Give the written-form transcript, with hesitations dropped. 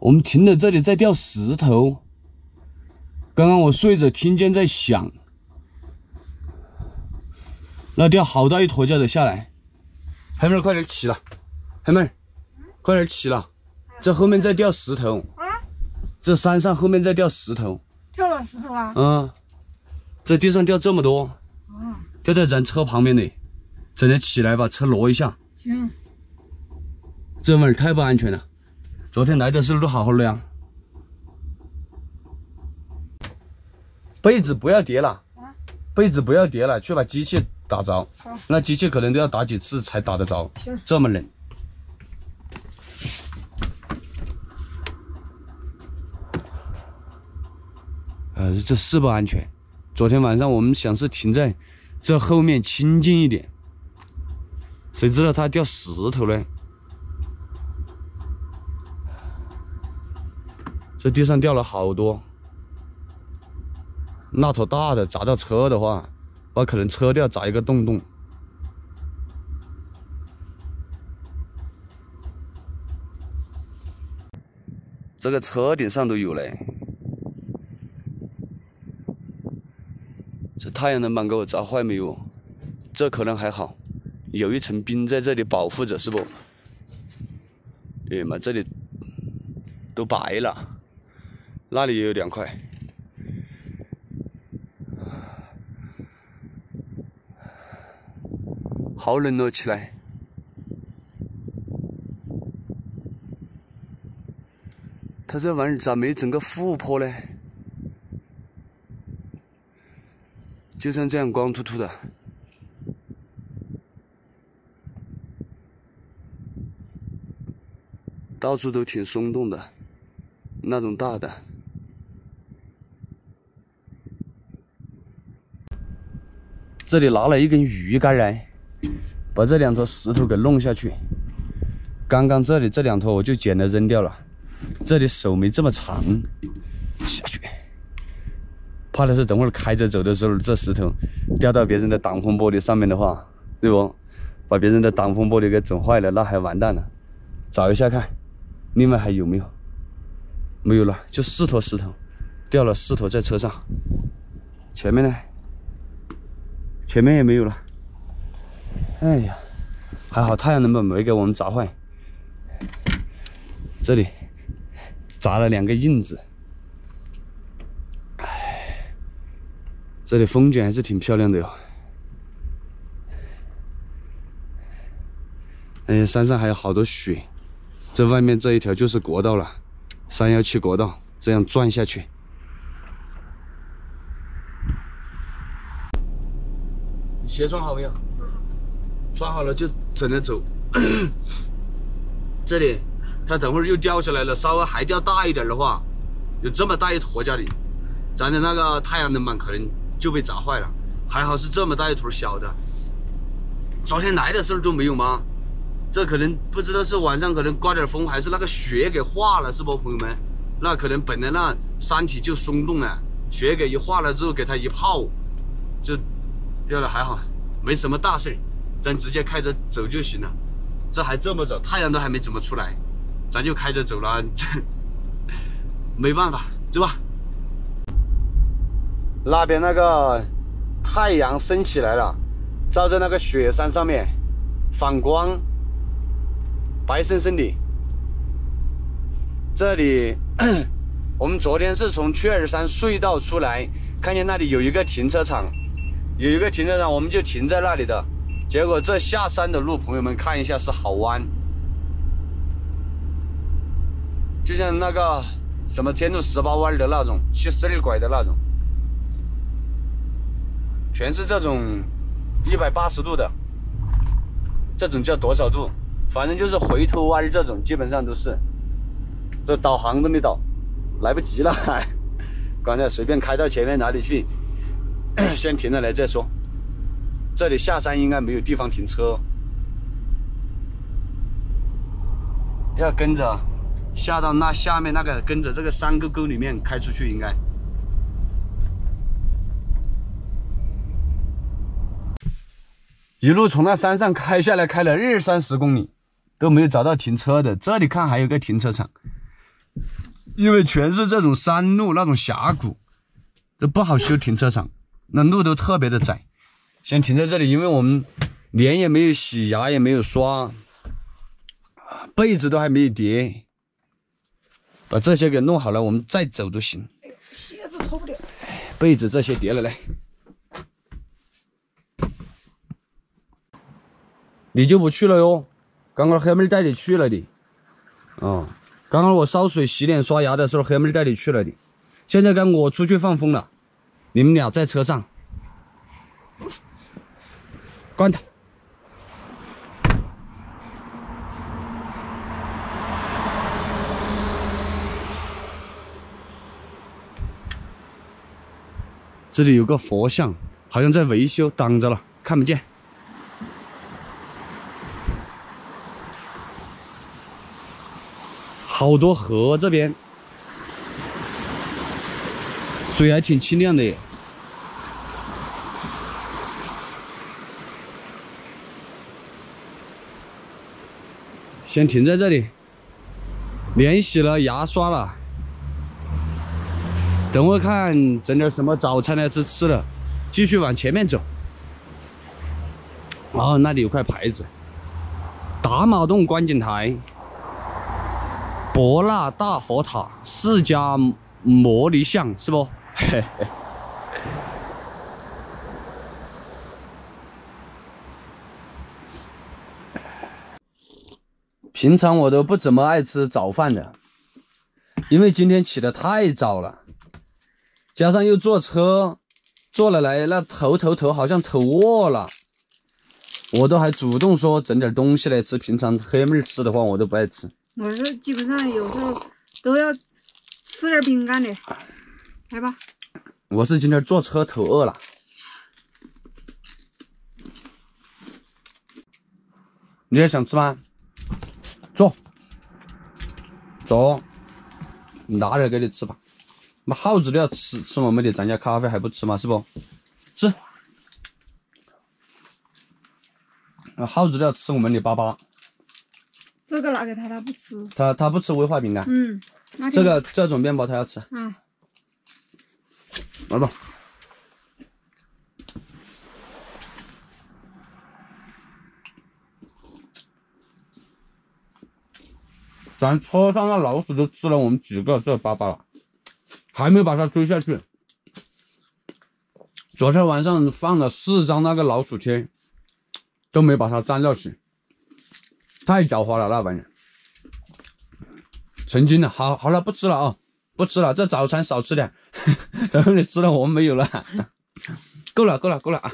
我们停在这里在掉石头。刚刚我睡着听见在响，那掉好大一坨就得下来。黑妹儿快点起了，黑妹儿，快点起了，这后面在掉石头。这山上后面在掉石头。掉了石头啦？嗯，这地上掉这么多。嗯。掉在咱车旁边的，整的起来把车挪一下。行。这味儿太不安全了。 昨天来的时候都好好的呀，被子不要叠了，被子不要叠了，去把机器打着，那机器可能都要打几次才打得着，这么冷。这是不安全。昨天晚上我们想是停在这后面清静一点，谁知道它掉石头呢？ 这地上掉了好多，那头大的砸到车的话，把可能车掉砸一个洞洞。这个车顶上都有嘞，这太阳能板给我砸坏没有？这可能还好，有一层冰在这里保护着，是不？哎妈，这里都白了。 那里也有2块，好冷哦！起来，它这玩意儿咋没整个覆坡呢？就像这样光秃秃的。 到处都挺松动的，那种大的。 这里拿了一根鱼竿来，把这2坨石头给弄下去。刚刚这里这2坨我就捡了扔掉了，这里手没这么长，下去。怕的是等会儿开着走的时候，这石头掉到别人的挡风玻璃上面的话，对不？把别人的挡风玻璃给整坏了，那还完蛋了。找一下看，另外还有没有？没有了，就4坨石头，掉了4坨在车上。前面呢？ 前面也没有了，哎呀，还好太阳能板没给我们砸坏。这里砸了2个印子，哎，这里风景还是挺漂亮的哟。哎，山上还有好多雪，这外面这一条就是国道了，317国道，这样转下去。 鞋穿好没有？穿好了就整着走。这里，它等会儿又掉下来了，稍微还掉大一点的话，有这么大一坨家里，咱的那个太阳能板可能就被砸坏了。还好是这么大一坨小的。昨天来的时候都没有吗？这可能不知道是晚上可能刮点风，还是那个雪给化了，是不，朋友们？那可能本来那山体就松动了，雪给一化了之后，给它一泡，就。 掉了还好，没什么大事，咱直接开着走就行了。这还这么早，太阳都还没怎么出来，咱就开着走了，没办法，对吧？那边那个太阳升起来了，照在那个雪山上面，反光，白生生的。这里，我们昨天是从雀儿山隧道出来，看见那里有一个停车场。 有一个停车场，我们就停在那里的。结果这下山的路，朋友们看一下是好弯，就像那个什么天路18弯的那种，72拐的那种，全是这种180度的，这种叫多少度？反正就是回头弯这种，基本上都是。这导航都没导，来不及了，刚才随便开到前面哪里去。 先停下来再说。这里下山应该没有地方停车，要跟着下到那下面那个，跟着这个山沟沟里面开出去应该。一路从那山上开下来，开了20-30公里，都没有找到停车的。这里看还有个停车场，因为全是这种山路那种峡谷，都不好修停车场，那路都特别的窄。先停在这里，因为我们脸也没有洗，牙也没有刷，被子都还没有叠，把这些给弄好了，我们再走都行。鞋子脱不了，被子这些叠了来。 你就不去了哟，刚刚黑妹带你去了的，哦，刚刚我烧水、洗脸、刷牙的时候，黑妹带你去了的。现在该我出去放风了，你们俩在车上，关他。这里有个佛像，好像在维修，挡着了，看不见。 好多河这边，水还挺清亮的耶。先停在这里，脸洗了，牙刷了，等会看整点什么早餐来吃吃了，继续往前面走。哦，那里有块牌子，打马洞观景台。 博纳大佛塔、释迦摩尼像是不？平常我都不怎么爱吃早饭的，因为今天起得太早了，加上又坐车坐了来，那头好像头饿了，我都还主动说整点东西来吃。平常黑妹吃的话，我都不爱吃。 我是基本上有时候都要吃点饼干的，来吧。我是今天坐车头饿了。你也想吃吗？坐，走，拿点给你吃吧。那耗子都要吃，吃我们的咱家咖啡还不吃吗？是不？吃。那耗子都要吃我们的粑粑。 这个拿给他，他不吃。他不吃威化饼干。嗯，这种面包他要吃。嗯，来吧。咱车上那老鼠都吃了我们几个这粑粑了，还没把它追下去。昨天晚上放了4张那个老鼠贴，都没把它粘下去。 太狡猾了，那玩意儿，成精了。好了，不吃了啊、哦，不吃了。这早餐少吃点，然后你吃了我们没有了，够了啊。